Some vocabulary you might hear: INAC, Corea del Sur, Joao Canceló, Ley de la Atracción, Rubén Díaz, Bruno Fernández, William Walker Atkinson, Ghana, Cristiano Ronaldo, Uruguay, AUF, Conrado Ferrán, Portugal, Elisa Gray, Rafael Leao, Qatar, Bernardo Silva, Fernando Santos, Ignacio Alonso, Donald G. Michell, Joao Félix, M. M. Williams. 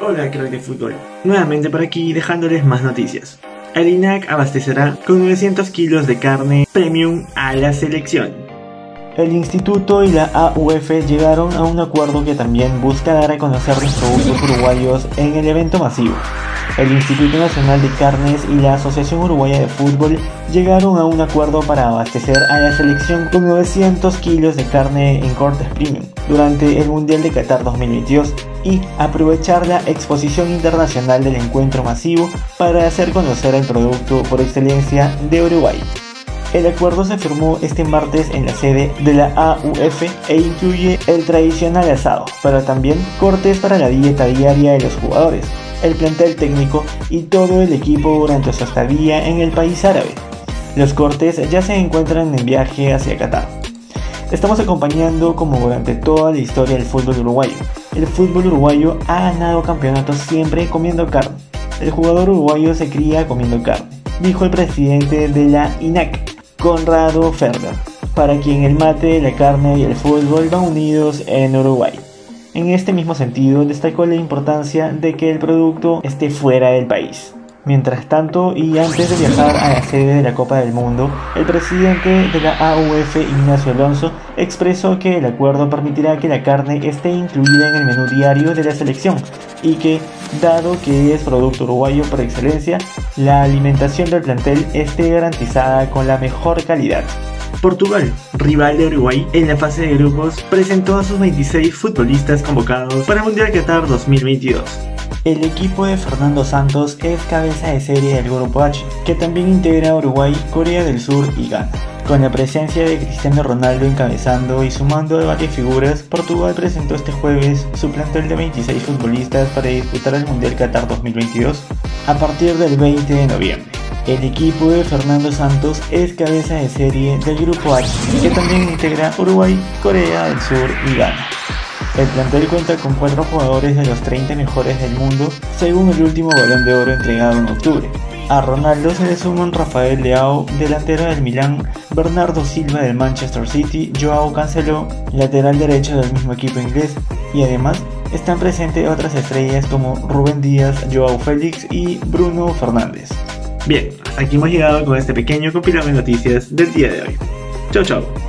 Hola crack de fútbol, nuevamente por aquí dejándoles más noticias. El INAC abastecerá con 900 kilos de carne premium a la selección. El instituto y la AUF llegaron a un acuerdo que también busca dar a conocer los productos uruguayos en el evento masivo. El Instituto Nacional de Carnes y la Asociación Uruguaya de Fútbol llegaron a un acuerdo para abastecer a la selección con 900 kilos de carne en cortes premium durante el Mundial de Qatar 2022 y aprovechar la exposición internacional del encuentro masivo para hacer conocer el producto por excelencia de Uruguay. El acuerdo se firmó este martes en la sede de la AUF e incluye el tradicional asado, pero también cortes para la dieta diaria de los jugadores, el plantel técnico y todo el equipo durante su estadía en el país árabe. Los cortes ya se encuentran en viaje hacia Qatar. Estamos acompañando, como durante toda la historia del fútbol uruguayo. El fútbol uruguayo ha ganado campeonatos siempre comiendo carne. El jugador uruguayo se cría comiendo carne, dijo el presidente de la INAC, Conrado Ferrán, para quien el mate, la carne y el fútbol van unidos en Uruguay. En este mismo sentido, destacó la importancia de que el producto esté fuera del país. Mientras tanto, y antes de viajar a la sede de la Copa del Mundo, el presidente de la AUF, Ignacio Alonso, expresó que el acuerdo permitirá que la carne esté incluida en el menú diario de la selección y que, dado que es producto uruguayo por excelencia, la alimentación del plantel esté garantizada con la mejor calidad. Portugal, rival de Uruguay en la fase de grupos, presentó a sus 26 futbolistas convocados para el Mundial Qatar 2022. El equipo de Fernando Santos es cabeza de serie del Grupo H, que también integra a Uruguay, Corea del Sur y Ghana. Con la presencia de Cristiano Ronaldo encabezando y sumando a varias figuras, Portugal presentó este jueves su plantel de 26 futbolistas para disputar el Mundial Qatar 2022 a partir del 20 de noviembre. El equipo de Fernando Santos es cabeza de serie del Grupo H, que también integra Uruguay, Corea del Sur y Ghana. El plantel cuenta con 4 jugadores de los 30 mejores del mundo, según el último Balón de Oro entregado en octubre. A Ronaldo se le suman Rafael Leao, delantero del Milán, Bernardo Silva del Manchester City, Joao Canceló, lateral derecho del mismo equipo inglés, y además están presentes otras estrellas como Rubén Díaz, Joao Félix y Bruno Fernández. Bien, hasta aquí hemos llegado con este pequeño compilado de noticias del día de hoy. Chau chau.